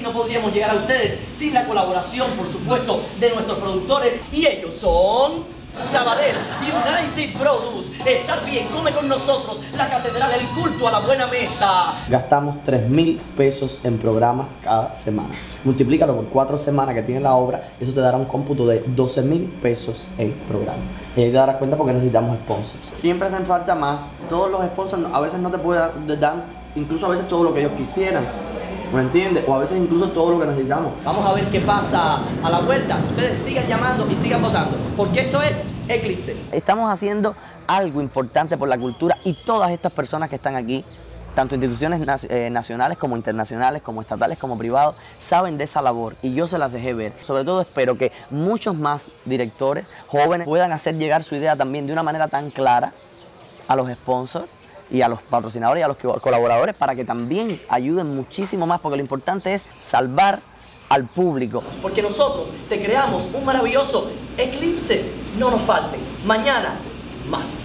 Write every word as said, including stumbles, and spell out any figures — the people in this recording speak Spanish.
y no podríamos llegar a ustedes sin la colaboración, por supuesto, de nuestros productores. Y ellos son... Sabadell United Produce. Estar bien, come con nosotros. La catedral del culto a la buena mesa. Gastamos tres mil pesos en programas cada semana. Multiplícalo por cuatro semanas que tiene la obra. Eso te dará un cómputo de doce mil pesos en programa. Y ahí te darás cuenta porque necesitamos sponsors. Siempre hacen falta más. Todos los sponsors a veces no te pueden dar, incluso a veces todo lo que ellos quisieran, ¿me entiendes? O a veces incluso todo lo que necesitamos. Vamos a ver qué pasa a la vuelta. Ustedes sigan llamando y sigan votando, porque esto es Eclipse. Estamos haciendo algo importante por la cultura y todas estas personas que están aquí, tanto instituciones nacionales como internacionales, como estatales, como privados, saben de esa labor y yo se las dejé ver. Sobre todo espero que muchos más directores jóvenes puedan hacer llegar su idea también de una manera tan clara a los sponsors y a los patrocinadores y a los colaboradores para que también ayuden muchísimo más, porque lo importante es salvar al público. Porque nosotros te creamos un maravilloso eclipse, no nos falte. Mañana, más.